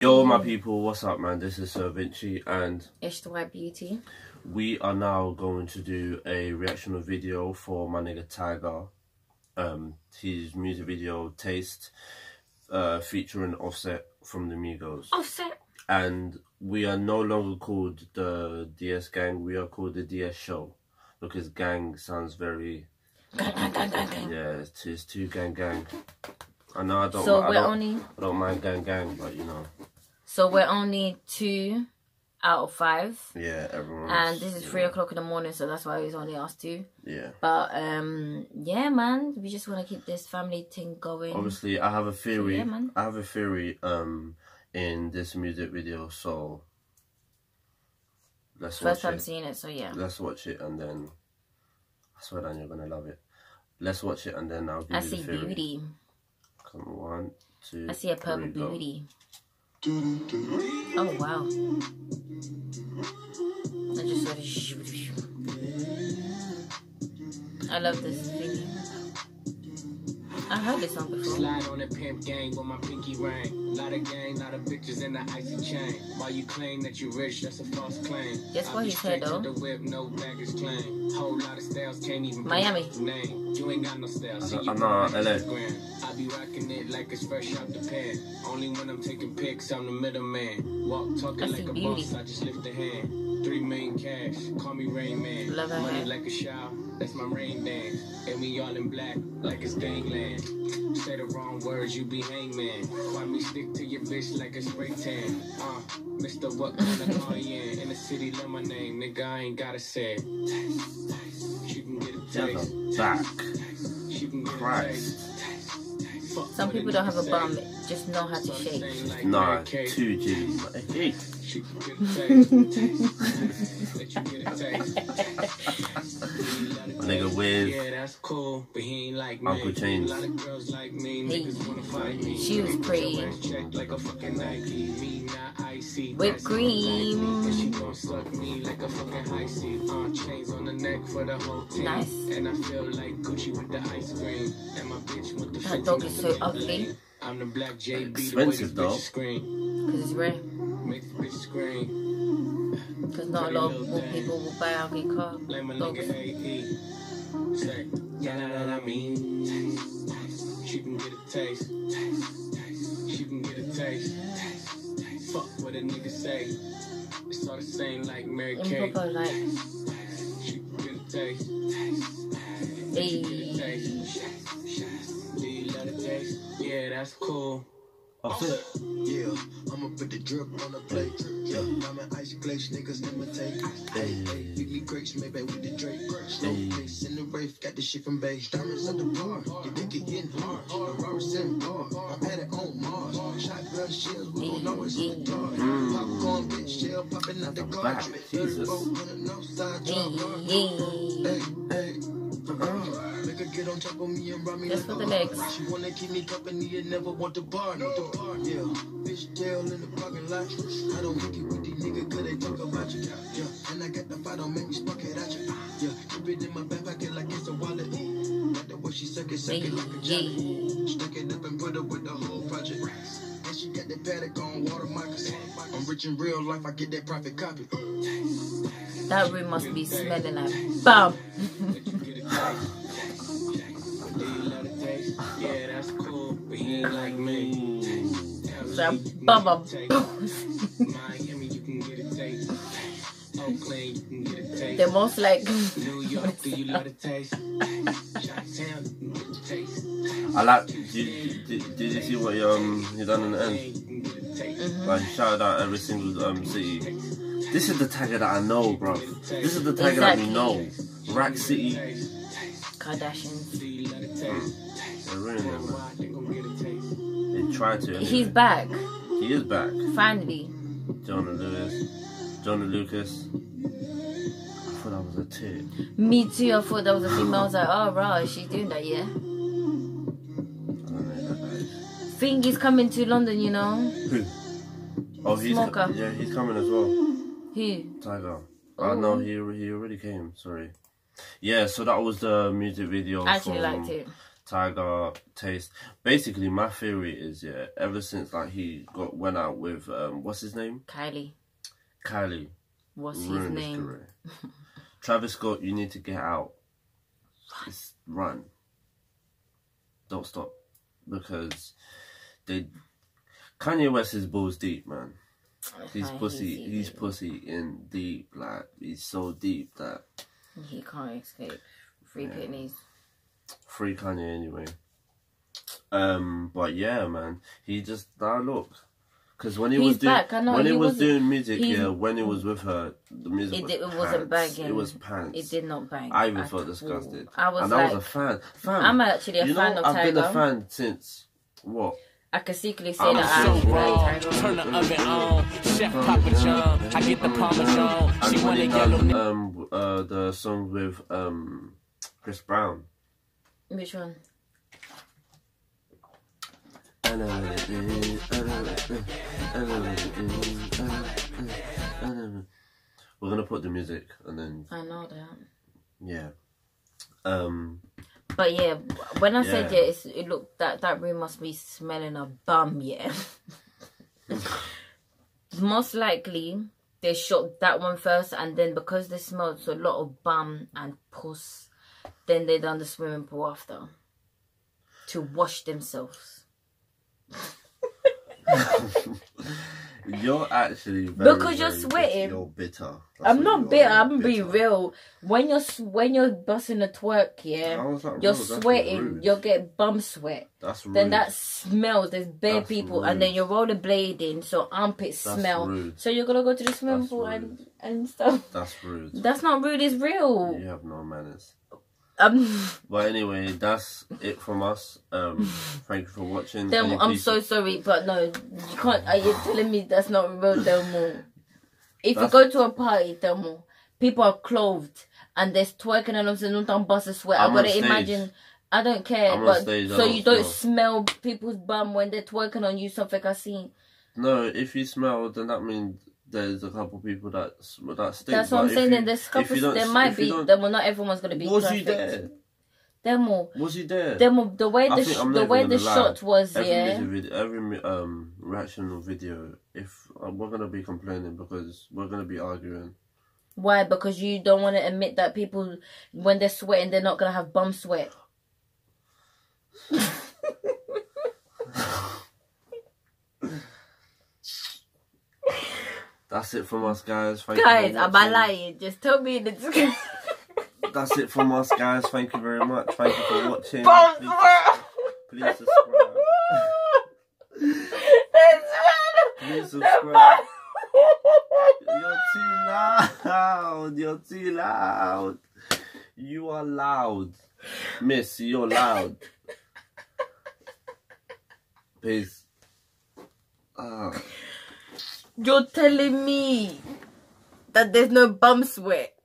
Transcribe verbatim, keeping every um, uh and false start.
Yo, my people, what's up, man? This is Sir Vinci and it's the White Beauty. We are now going to do a reactional video for my nigga Tyga. Um, his music video Taste, uh, featuring Offset from the Migos. Offset. And we are no longer called the D S gang. We are called the D S show because "gang" sounds very yeah, it's, it's too gang gang. I know I don't. So I we're don't, only. I don't mind gang gang, but you know. So we're only two out of five. Yeah, everyone. And this is yeah. three o'clock in the morning, so that's why he's only asked two. Yeah. But um, yeah, man, we just want to keep this family thing going. Obviously, I have a theory. So, yeah, man. I have a theory. Um, in this music video, so. Let's First watch time it. seeing it, so yeah. Let's watch it and then. I swear, Dan, you're gonna love it. Let's watch it and then I'll give I you the theory. I see beauty. Come on, one, two, I see a purple beauty. Oh, wow. I just saw this. I love this thing. I heard this song before. Slide on a pimp gang with my pinky ring. Lot of gang, lot of bitches in the icy chain. While you claim that you rich, that's a false claim. Guess what he said though? The whip, no baggage claim. Whole lot of styles, can't even Miami. Name. You ain't got no styles. I'm not L A. I be rocking it like it's fresh out the pan. Only when I'm taking pics, I'm the middleman. Walk talking like a boss, I just lift a hand. Three million cash, call me Rain Man. Love that money, man. Like a shower, that's my rain dance. And we all in black, like it's gangland. Say the wrong words, you be hangman. Why me stick to your bitch like a spray tan? Uh, Mister What kind of Kanye? In the city, love my name, nigga, I ain't gotta say it. She can get a taste. Back. She can get a taste. Some people don't have a bum, just know how to shake. Nah, two G's. My nigga with yeah, that's cool, but he ain't like me. Uncle James. Hey. She was pretty. Whipped cream. She gon' suck me like a fucking high seat. Chains on the neck for the whole team. Nice. And I feel like Gucci with the ice cream. And my bitch with the that dog is so ugly. I'm the black J B. Expensive though. Cause it's rare. Because not a lot of people will buy our good car. Like my nigga A E. Say, yeah, know what I mean. She can get a taste. She can get a taste. Fuck what a nigga say. It's all the same like Mary Kay. She can get a taste. She can get a taste. Do you love the taste? Yeah, that's cool. Offset. Yeah, I'ma put the drip on the plate. Yeah, I'm an ice glaze, niggas imitate. Hey, hey, Billy Grapes, maybe with the Drake. Snowflakes in the rave, got the shit from beige. Diamonds at the bar, you think you're getting hard. The Robert's in bar, I'm at it on Mars. Shotgun shells, we don't know it's in the dark. Popcorn, bitch, shell popping out the garbage. Third boat on an outside drop. Hey, hey. Get on top of me and run me like the legs. She wanna keep me company and never want to bar. No, the bar, yeah. Bitch tail in the parking lot. I don't make it with these niggas cause they talk about you. Yeah, and I got the fight, don't make me spark it at you. Yeah, keep it in my back pocket like it's a wallet. Like the way she suck it, suck it like a jelly. Stuck it up and put up with the whole project. And she got that paddock on water moccasin. I'm rich in real life, I get that profit copy. That room must be smelling like bomb. Yeah, that's cool, but he ain't like me. Miami, you can get a taste. Oakland, you can get a taste. The most like New York, do you love a taste? Chi-town, you can get a taste. I like. Did you, did you see what you um you done in the end? Mm-hmm. Like shouted out every single um city. This is the Tyga that I know, bro. This is the Tyga exactly. that we know. Rack City. Kardashian. Mm. They tried to. Anyway. He's back. He is back. Finally. Jonah Lewis. Jonah Lucas. I thought that was a tit. Me too. I thought that was a female. I was like, oh, right, is she doing that, yeah? I don't know that guy. Think he's coming to London, you know? Who? Oh, he's Smoker. Yeah, he's coming as well. Who? Tyga. Oh, no, he, he already came. Sorry. Yeah, so that was the music video. I actually liked it. Tyga taste. Basically, my theory is, yeah, ever since like he got went out with um, what's his name? Kylie. Kylie. What's his name? Travis Scott, you need to get out. Run. Run. Don't stop, because they Kanye West is balls deep, man. He's pussy. He's pussy in deep. Like, he's so deep that he can't escape. Free yeah. Pitneys. Free Kanye anyway. Um, but yeah, man, he just now look. Because when he he's was doing back, I know, when he, he was doing music, yeah, when he was with her, the music it, was it pants. wasn't banging. It was pants. It did not bang. I even felt all. disgusted. I was and like, I was a fan. fan. I'm actually a you fan know, of Tyga. I've Tyga. been a fan since what? I can secretly say I'm that so I like Tyga. Turn the oven on, Chef Papa John. I get the Parmesan. She wanna yellow. Um, uh, the song with um, Chris Brown. Which one? I know what it is, I know what it is, I know what it is, I know what it is, I know what it is. We're gonna put the music and then... I know that. Yeah. Um... But yeah, when I yeah. said yeah, it's, it looked, that, that room must be smelling a bum, yeah. Most likely, they shot that one first, and then because they smelled so a lot of bum and puss, then they done the swimming pool after to wash themselves. You're actually very, because you're very sweating. You're bitter. That's I'm not bitter. I'm gonna be real. When you're when you're busting a twerk, yeah, you're rude? sweating. You'll get bum sweat. That's rude. Then that smells. There's bare That's people, rude. and then you're rollerblading, so armpit That's smell. Rude. So you're gonna go to the swimming pool and and stuff. That's rude. That's not rude. It's real. You have no manners. Um, but anyway, that's it from us. Um, thank you for watching. Del Any I'm so of... sorry, but no, you can't. Are you telling me that's not real, Delmo? If that's... you go to a party, Delmo, people are clothed and there's twerking and I'm not done bust a sweat. I'm I gotta imagine. I don't care, I'm but stage, so don't you don't smell. smell people's bum when they're twerking on you. Something I seen. No, if you smell, then that means. There's a couple people that that stink. That's what I'm saying. You, then there's couples. There might be. Then well, not everyone's gonna be. Was perfect. you there? Demo. Was you there? Demo. The way the sh the way the lie. shot was. Every yeah. Video, every um reactional video. If uh, we're gonna be complaining because we're gonna be arguing. Why? Because you don't want to admit that people, when they're sweating, they're not gonna have bum sweat. That's it from us, guys. Thank guys, am I lying? Just tell me in the description. That's it from us, guys. Thank you very much. Thank you for watching. Please, please subscribe. Please subscribe. You're too loud. You're too loud. You are loud. Miss, you're loud. Peace. Oh. You're telling me that there's no bum sweat.